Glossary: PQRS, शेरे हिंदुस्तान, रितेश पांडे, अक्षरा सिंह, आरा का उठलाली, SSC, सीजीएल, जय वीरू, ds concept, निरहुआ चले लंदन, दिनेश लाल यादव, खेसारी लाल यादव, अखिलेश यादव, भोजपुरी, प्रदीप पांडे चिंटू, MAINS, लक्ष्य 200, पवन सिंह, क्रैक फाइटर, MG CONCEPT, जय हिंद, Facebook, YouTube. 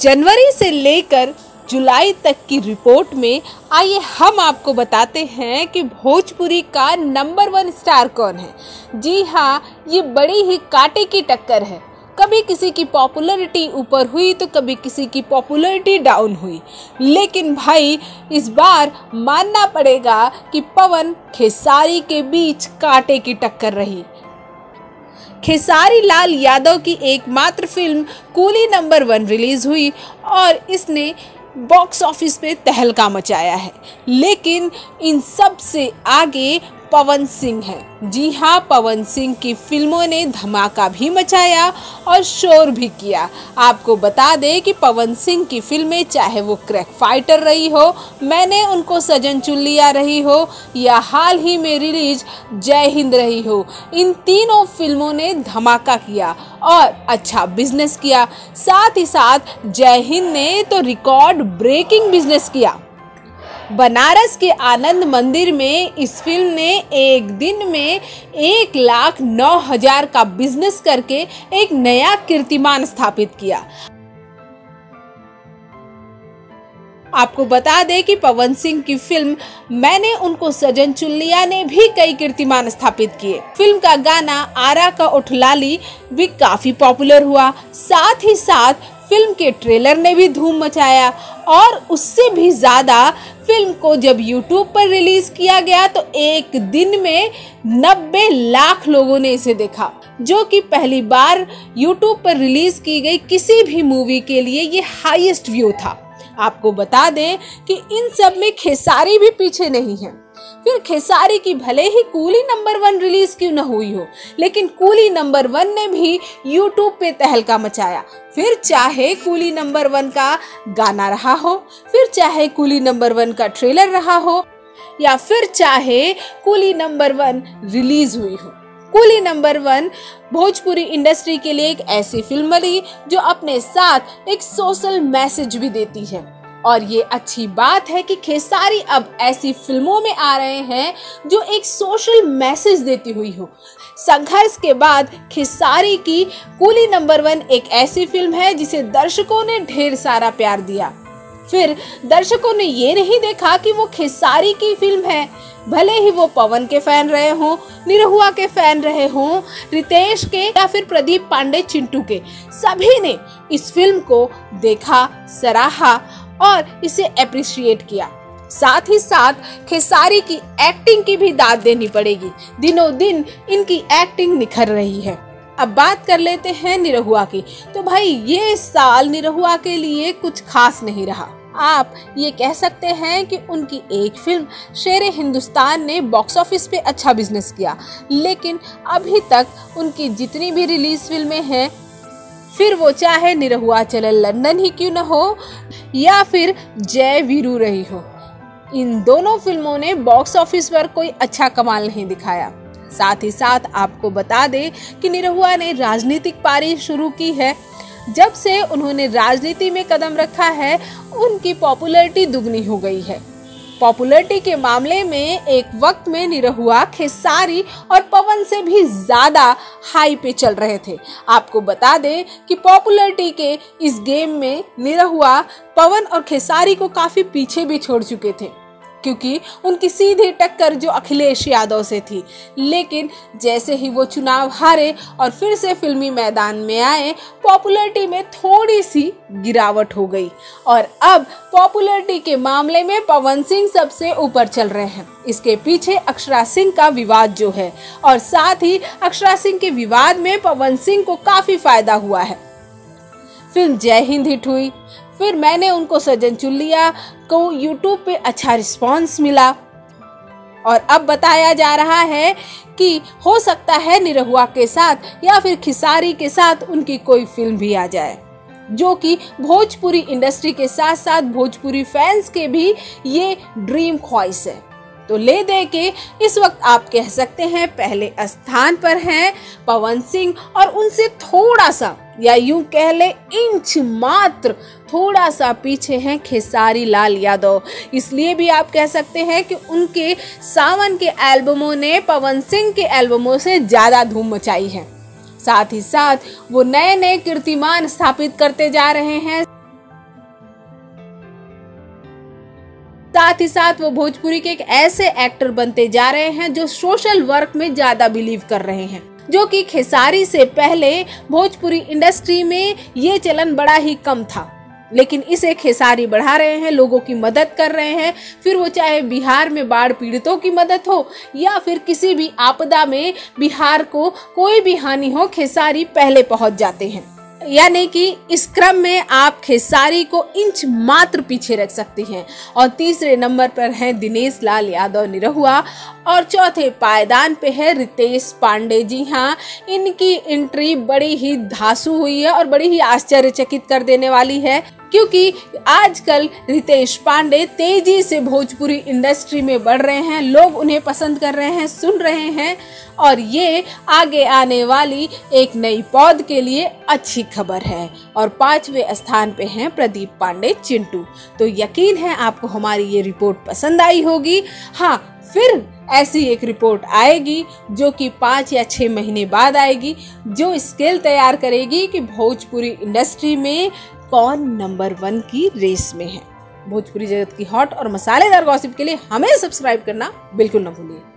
जनवरी से लेकर जुलाई तक की रिपोर्ट में आइए हम आपको बताते हैं कि भोजपुरी का नंबर 1 स्टार कौन है। जी हाँ, ये बड़ी ही कांटे की टक्कर है। कभी किसी की पॉपुलैरिटी ऊपर हुई तो कभी किसी की पॉपुलैरिटी डाउन हुई, लेकिन भाई इस बार मानना पड़ेगा कि पवन खेसारी के बीच कांटे की टक्कर रही। खेसारी लाल यादव की एकमात्र फिल्म कूली नंबर 1 रिलीज़ हुई और इसने बॉक्स ऑफिस पे तहलका मचाया है, लेकिन इन सब से आगे पवन सिंह है। जी हाँ, पवन सिंह की फिल्मों ने धमाका भी मचाया और शोर भी किया। आपको बता दें कि पवन सिंह की फिल्में, चाहे वो क्रैक फाइटर रही हो, मैंने उनको सज्जन चुल्लिया रही हो, या हाल ही में रिलीज जय हिंद रही हो, इन तीनों फिल्मों ने धमाका किया और अच्छा बिजनेस किया। साथ ही साथ जय हिंद ने तो रिकॉर्ड ब्रेकिंग बिजनेस किया। बनारस के आनंद मंदिर में इस फिल्म ने एक दिन में 1,09,000 का बिजनेस करके एक नया कीर्तिमान स्थापित किया। आपको बता दें कि पवन सिंह की फिल्म मैंने उनको सज्जन चुल्लिया ने भी कई कीर्तिमान स्थापित किए। फिल्म का गाना आरा का उठलाली भी काफी पॉपुलर हुआ। साथ ही साथ फिल्म के ट्रेलर ने भी धूम मचाया और उससे भी ज़्यादा फिल्म को जब YouTube पर रिलीज़ किया गया तो एक दिन में 90 लाख लोगों ने इसे देखा, जो कि पहली बार YouTube पर रिलीज़ की गई किसी भी मूवी के लिए ये हाईएस्ट व्यू था। आपको बता दें कि इन सब में खेसारी भी पीछे नहीं है। फिर खेसारी की भले ही कूली नंबर 1 रिलीज क्यों न हुई हो, लेकिन कूली नंबर 1 ने भी YouTube पे तहलका मचाया। फिर चाहे कूली नंबर 1 का गाना रहा हो, फिर चाहे कूली नंबर 1 का ट्रेलर रहा हो, या फिर चाहे कूली नंबर 1 रिलीज हुई हो, कूली नंबर 1 भोजपुरी इंडस्ट्री के लिए एक ऐसी फिल्म बनी जो अपने साथ एक सोशल मैसेज भी देती है। और ये अच्छी बात है कि खेसारी अब ऐसी फिल्मों में आ रहे हैं जो एक सोशल मैसेज देती हुई हो। संघर्ष के बाद खेसारी की कूली नंबर 1 एक ऐसी फिल्म है जिसे दर्शकों ने ढेर सारा प्यार दिया। फिर दर्शकों ने ये नहीं देखा कि वो खेसारी की फिल्म है, भले ही वो पवन के फैन रहे हों, निरहुआ के फैन रहे हों, रितेश के या फिर प्रदीप पांडे चिंटू के, सभी ने इस फिल्म को देखा, सराहा और इसे एप्रिशिएट किया। साथ ही साथ खेसारी की एक्टिंग की भी दाद देनी पड़ेगी। दिनों दिन इनकी एक्टिंग निखर रही है। अब बात कर लेते हैं निरहुआ की। तो भाई ये साल निरहुआ के लिए कुछ खास नहीं रहा। आप ये कह सकते हैं कि उनकी एक फिल्म शेरे हिंदुस्तान ने बॉक्स ऑफिस पे अच्छा बिजनेस किया, लेकिन अभी तक उनकी जितनी भी रिलीज फिल्में हैं, फिर वो चाहे निरहुआ चले लंदन ही क्यों न हो या फिर जय वीरू रही हो, इन दोनों फिल्मों ने बॉक्स ऑफिस पर कोई अच्छा कमाल नहीं दिखाया। साथ ही साथ आपको बता दें कि निरहुआ ने राजनीतिक पारी शुरू की है। जब से उन्होंने राजनीति में कदम रखा है, उनकी पॉपुलैरिटी दुगनी हो गई है। पॉपुलैरिटी के मामले में एक वक्त में निरहुआ खेसारी और पवन से भी ज़्यादा हाई पे चल रहे थे। आपको बता दें कि पॉपुलैरिटी के इस गेम में निरहुआ पवन और खेसारी को काफ़ी पीछे भी छोड़ चुके थे, क्योंकि उनकी सीधी टक्कर जो अखिलेश यादव से थी। लेकिन जैसे ही वो चुनाव हारे और फिर से फिल्मी मैदान में आए, पॉपुलैरिटी में थोड़ी सी गिरावट हो गई और अब पॉपुलैरिटी के मामले में पवन सिंह सबसे ऊपर चल रहे हैं। इसके पीछे अक्षरा सिंह का विवाद जो है, और साथ ही अक्षरा सिंह के विवाद में पवन सिंह को काफ़ी फायदा हुआ है। फिल्म जय हिंद हिट हुई, फिर मैंने उनको सज्जन चुल्लिया को YouTube पे अच्छा रिस्पांस मिला और अब बताया जा रहा है कि हो सकता है निरहुआ के साथ या फिर खेसारी के साथ उनकी कोई फिल्म भी आ जाए, जो कि भोजपुरी इंडस्ट्री के साथ साथ भोजपुरी फैंस के भी ये ड्रीम ख्वाहिश है। तो ले दे के इस वक्त आप कह सकते हैं पहले स्थान पर हैं पवन सिंह और उनसे थोड़ा सा, या यूं कह ले इंच मात्र थोड़ा सा पीछे हैं खेसारी लाल यादव। इसलिए भी आप कह सकते हैं कि उनके सावन के एल्बमों ने पवन सिंह के एल्बमों से ज़्यादा धूम मचाई है। साथ ही साथ वो नए नए कीर्तिमान स्थापित करते जा रहे हैं। साथ ही साथ वो भोजपुरी के एक ऐसे एक्टर बनते जा रहे हैं जो सोशल वर्क में ज्यादा बिलीव कर रहे हैं, जो कि खेसारी से पहले भोजपुरी इंडस्ट्री में ये चलन बड़ा ही कम था, लेकिन इसे खेसारी बढ़ा रहे हैं, लोगों की मदद कर रहे हैं। फिर वो चाहे बिहार में बाढ़ पीड़ितों की मदद हो या फिर किसी भी आपदा में बिहार को कोई भी हानि हो, खेसारी पहले पहुंच जाते हैं। यानी कि इस क्रम में आप खेसारी को इंच मात्र पीछे रख सकते हैं। और तीसरे नंबर पर है दिनेश लाल यादव निरहुआ और चौथे पायदान पे है रितेश पांडे। जी हाँ, इनकी एंट्री बड़ी ही धांसू हुई है और बड़ी ही आश्चर्यचकित कर देने वाली है, क्योंकि आजकल रितेश पांडे तेजी से भोजपुरी इंडस्ट्री में बढ़ रहे हैं, लोग उन्हें पसंद कर रहे हैं, सुन रहे हैं, और ये आगे आने वाली एक नई पौध के लिए अच्छी खबर है। और पांचवें स्थान पे हैं प्रदीप पांडे चिंटू। तो यकीन है आपको हमारी ये रिपोर्ट पसंद आई होगी। हाँ, फिर ऐसी एक रिपोर्ट आएगी जो कि 5 या 6 महीने बाद आएगी, जो स्केल तैयार करेगी कि भोजपुरी इंडस्ट्री में कौन नंबर 1 की रेस में है। भोजपुरी जगत की हॉट और मसालेदार गॉसिप के लिए हमें सब्सक्राइब करना बिल्कुल ना भूलिए।